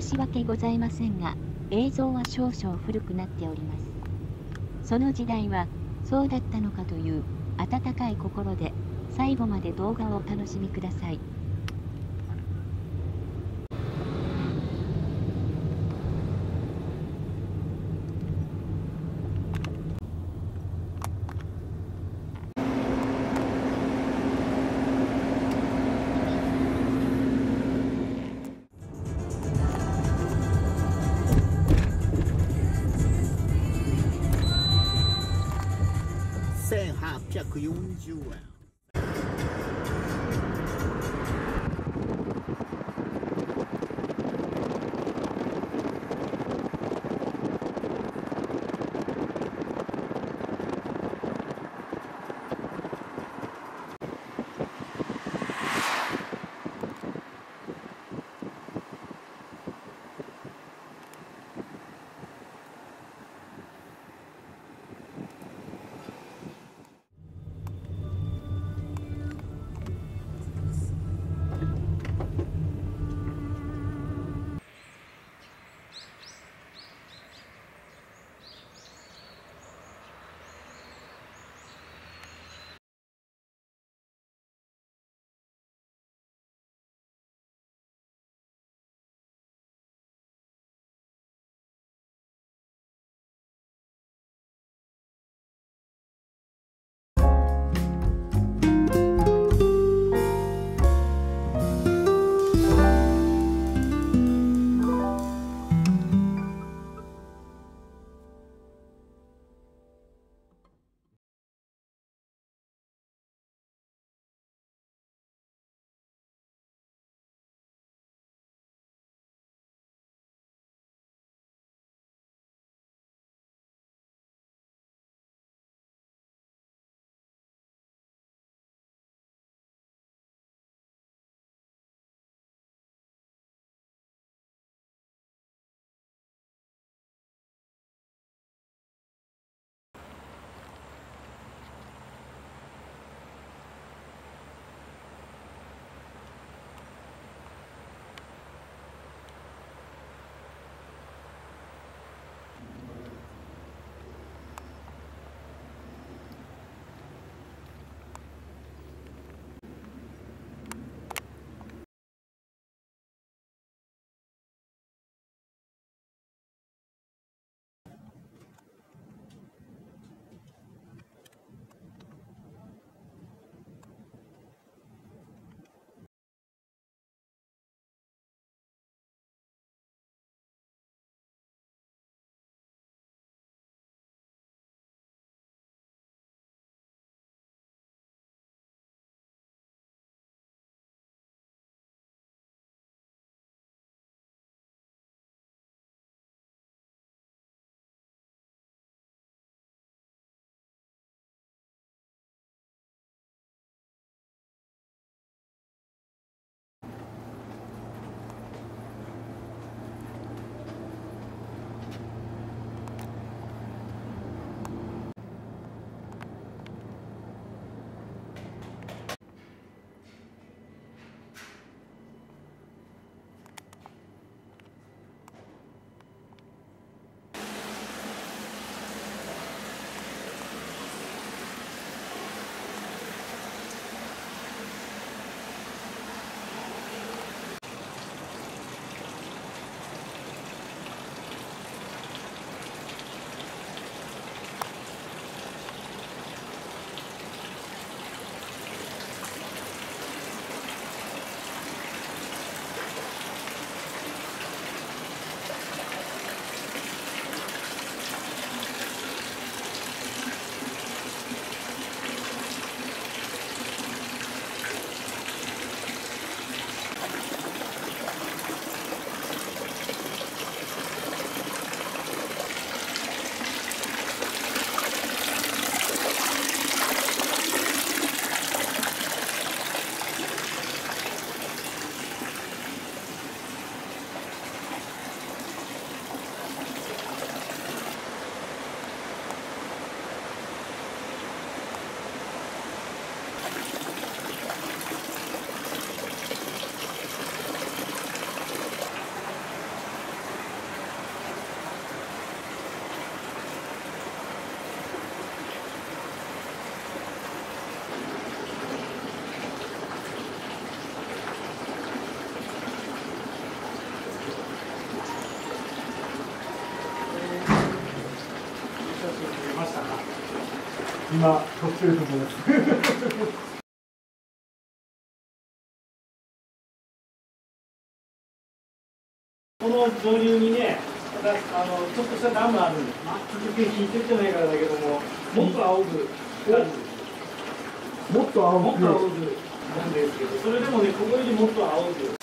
申し訳ございませんが、映像は少々古くなっております。その時代はそうだったのかという温かい心で最後まで動画をお楽しみください。1840円。してくれましたか。今、撮ってると思います。この上流にね、ちょっとしたダムあるんです。続き引いてるじゃないからだけども、もっと仰ぐ。もっと仰ぐなんですけど、それでもね、ここよりもっと仰ぐ。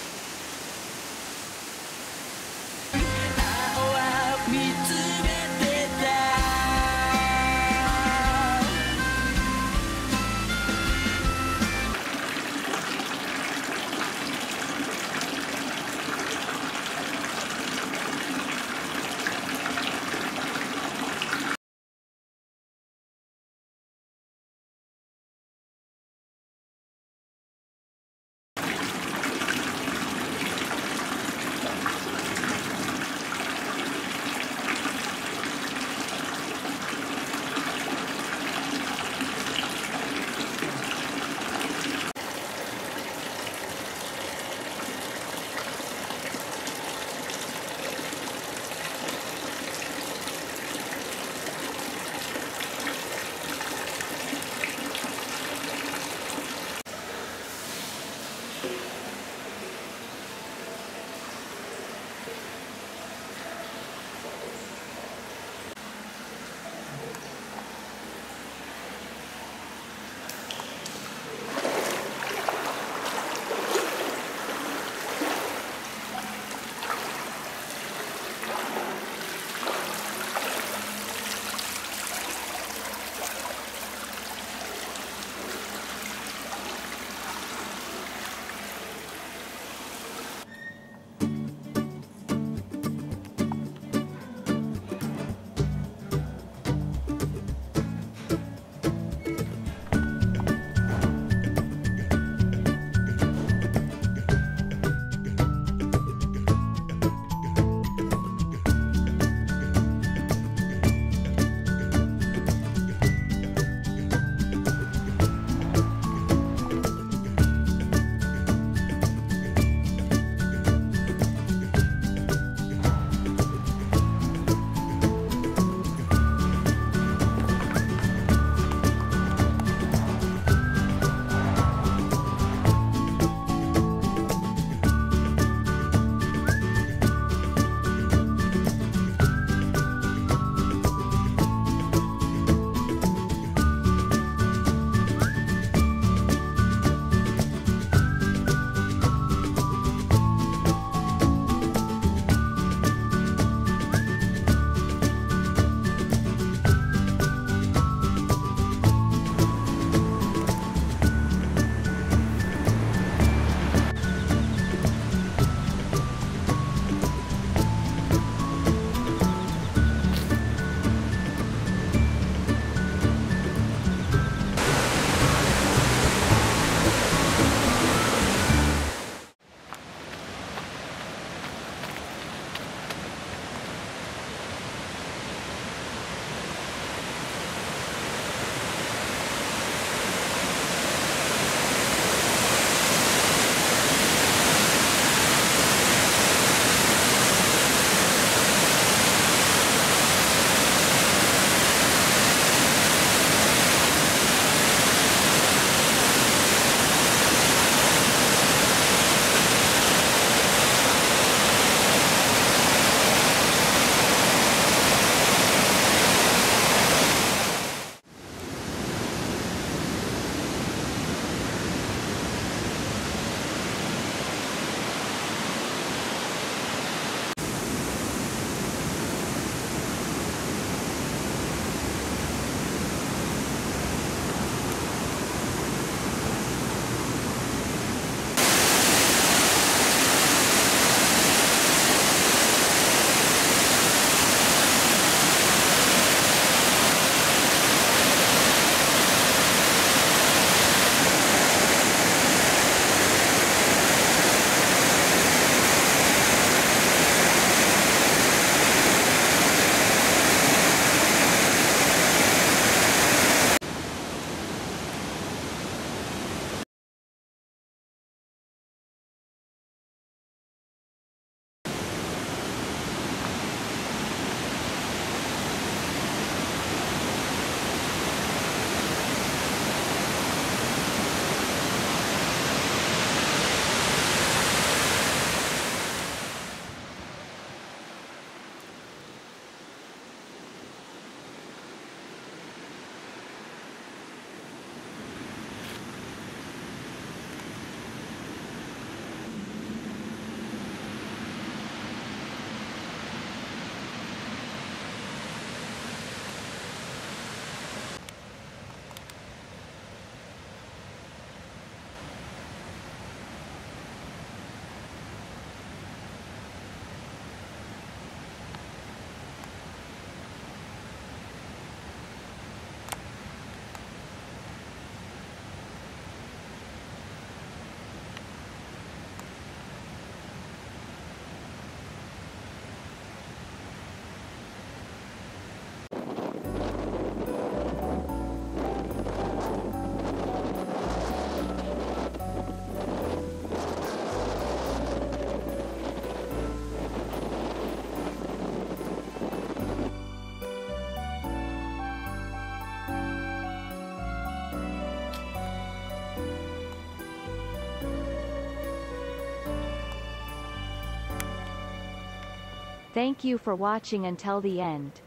Thank you for watching until the end.